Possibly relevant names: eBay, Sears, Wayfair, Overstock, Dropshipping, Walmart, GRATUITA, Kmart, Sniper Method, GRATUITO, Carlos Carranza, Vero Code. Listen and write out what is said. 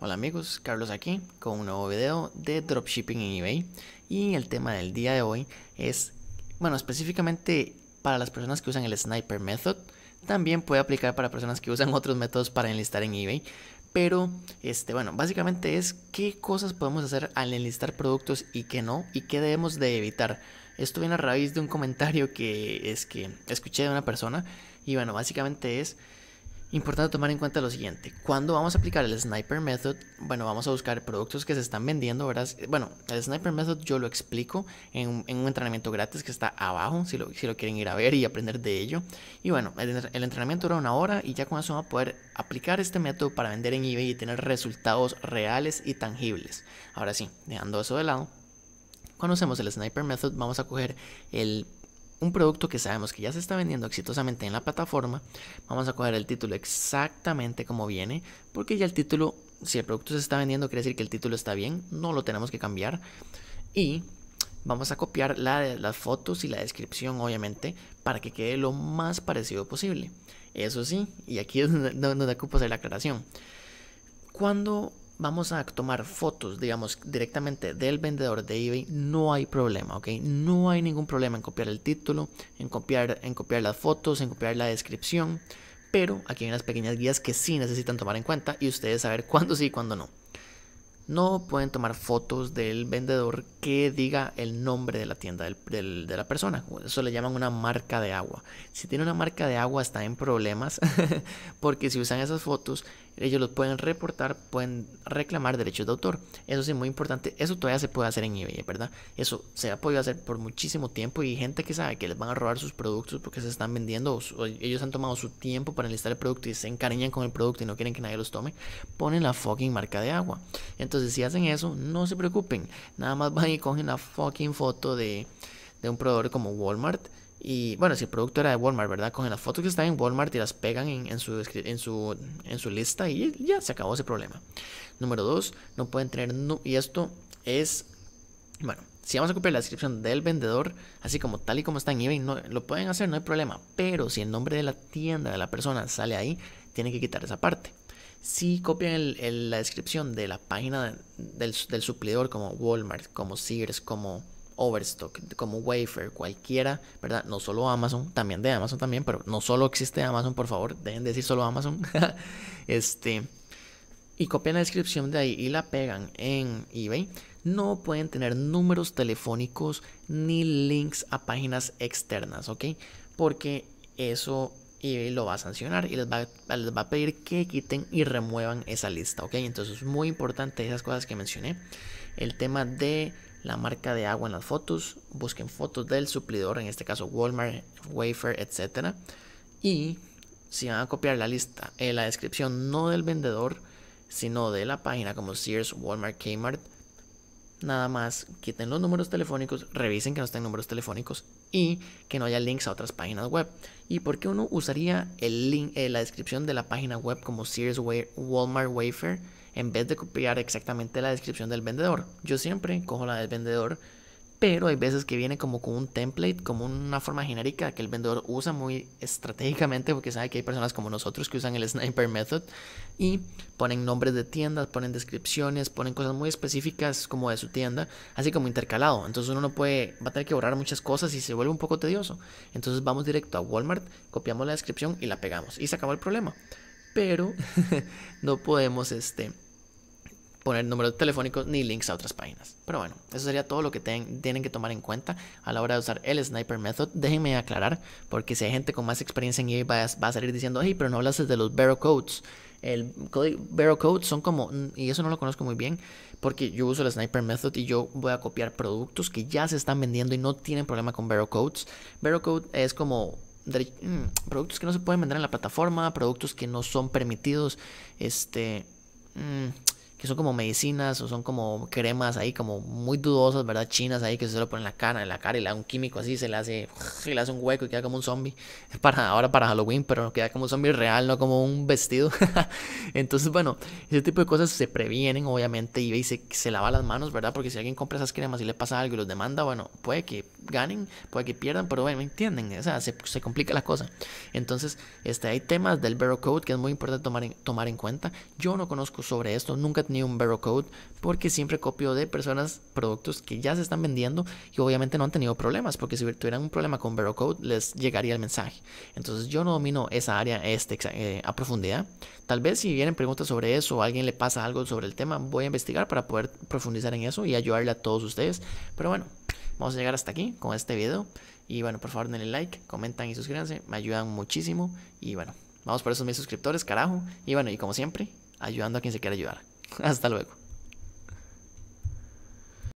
Hola amigos, Carlos aquí con un nuevo video de Dropshipping en eBay. Y el tema del día de hoy es, bueno, específicamente para las personas que usan el Sniper Method. También puede aplicar para personas que usan otros métodos para enlistar en eBay. Pero, bueno, básicamente es qué cosas podemos hacer al enlistar productos y qué no, y qué debemos de evitar. Esto viene a raíz de un comentario que escuché de una persona. Y bueno, básicamente es importante tomar en cuenta lo siguiente. Cuando vamos a aplicar el Sniper Method, bueno, vamos a buscar productos que se están vendiendo, ¿verdad? Bueno, el Sniper Method yo lo explico en un entrenamiento gratis que está abajo, si lo quieren ir a ver y aprender de ello. Y bueno, el entrenamiento dura una hora y ya con eso van a poder aplicar este método para vender en eBay y tener resultados reales y tangibles. Ahora sí, dejando eso de lado, cuando hacemos el Sniper Method vamos a coger un producto que sabemos que ya se está vendiendo exitosamente en la plataforma. Vamos a coger el título exactamente como viene, porque ya el título, si el producto se está vendiendo, quiere decir que el título está bien, no lo tenemos que cambiar. Y vamos a copiar las fotos y la descripción, obviamente, para que quede lo más parecido posible. Eso sí, y aquí es donde ocupo hacer la aclaración. Cuando vamos a tomar fotos, digamos, directamente del vendedor de eBay, no hay problema, ¿ok? No hay ningún problema en copiar el título, en copiar las fotos, en copiar la descripción. Pero aquí hay unas pequeñas guías que sí necesitan tomar en cuenta y ustedes saber cuándo sí y cuándo no. No pueden tomar fotos del vendedor que diga el nombre de la tienda de la persona. Eso le llaman una marca de agua. Si tiene una marca de agua está en problemas porque si usan esas fotos ellos los pueden reportar, pueden reclamar derechos de autor. Eso sí, muy importante. Eso todavía se puede hacer en eBay, ¿verdad? Eso se ha podido hacer por muchísimo tiempo y gente que sabe que les van a robar sus productos porque se están vendiendo o ellos han tomado su tiempo para enlistar el producto y se encariñan con el producto y no quieren que nadie los tome, ponen la fucking marca de agua. Entonces, si hacen eso, no se preocupen. Nada más van y cogen la fucking foto de un proveedor como Walmart. Y bueno, si el producto era de Walmart, ¿verdad? Cogen las fotos que están en Walmart y las pegan en su lista y ya se acabó ese problema. Número 2, no pueden tener... y esto es... Bueno, si vamos a copiar la descripción del vendedor, así como tal y como está en eBay, no, lo pueden hacer, no hay problema. Pero si el nombre de la tienda de la persona sale ahí, tienen que quitar esa parte. Si copian la descripción de la página del suplidor como Walmart, como Sears, como Overstock, como Wayfair, cualquiera, ¿verdad? No solo Amazon, también de Amazon también, pero no solo existe Amazon, por favor, dejen de decir solo Amazon. Y copian la descripción de ahí y la pegan en eBay. No pueden tener números telefónicos ni links a páginas externas, ¿ok? Porque eso eBay lo va a sancionar y les va a pedir que quiten y remuevan esa lista, ¿ok? Entonces es muy importante esas cosas que mencioné. El tema de la marca de agua en las fotos, busquen fotos del suplidor, en este caso Walmart, Wayfair, etc. Y si van a copiar la lista, la descripción no del vendedor, sino de la página como Sears, Walmart, Kmart, nada más quiten los números telefónicos, revisen que no estén números telefónicos y que no haya links a otras páginas web. ¿Y por qué uno usaría el link, la descripción de la página web como Sears, Walmart, Wayfair, en vez de copiar exactamente la descripción del vendedor? Yo siempre cojo la del vendedor, pero hay veces que viene como con un template, como una forma genérica que el vendedor usa muy estratégicamente porque sabe que hay personas como nosotros que usan el Sniper Method y ponen nombres de tiendas, ponen descripciones, ponen cosas muy específicas como de su tienda, así como intercalado. Entonces uno no puede, va a tener que borrar muchas cosas y se vuelve un poco tedioso. Entonces vamos directo a Walmart, copiamos la descripción y la pegamos y se acabó el problema. Pero no podemos poner números telefónicos ni links a otras páginas. Pero bueno, eso sería todo lo que tienen que tomar en cuenta a la hora de usar el Sniper Method. Déjenme aclarar, porque si hay gente con más experiencia en eBay va a salir diciendo, hey, pero no hablaste de los Vero Codes. El Vero Code son como, y eso no lo conozco muy bien, porque yo uso el Sniper Method y yo voy a copiar productos que ya se están vendiendo y no tienen problema con Vero Codes. Vero Code es como productos que no se pueden vender en la plataforma, productos que no son permitidos, que son como medicinas o son como cremas ahí como muy dudosas, ¿verdad? Chinas ahí que se lo ponen en la cara y le da un químico así, se le hace un hueco y queda como un zombie. Ahora para Halloween, pero queda como un zombie real, no como un vestido. Entonces, bueno, ese tipo de cosas se previenen, obviamente, y se lava las manos, ¿verdad? Porque si alguien compra esas cremas y le pasa algo y los demanda, bueno, puede que ganen, puede que pierdan, pero bueno, ¿me entienden? O sea, se complica la cosa. Entonces, hay temas del Vero Code que es muy importante tomar en cuenta. Yo no conozco sobre esto, nunca ni un Vero Code, porque siempre copio de personas productos que ya se están vendiendo y obviamente no han tenido problemas, porque si tuvieran un problema con Vero Code les llegaría el mensaje. Entonces yo no domino esa área a profundidad. Tal vez si vienen preguntas sobre eso o alguien le pasa algo sobre el tema, voy a investigar para poder profundizar en eso y ayudarle a todos ustedes. Pero bueno, vamos a llegar hasta aquí con este video y bueno, por favor denle like, comentan y suscríbanse, me ayudan muchísimo y bueno, vamos por esos 1000 suscriptores, carajo. Y bueno, y como siempre, ayudando a quien se quiera ayudar. Hasta luego.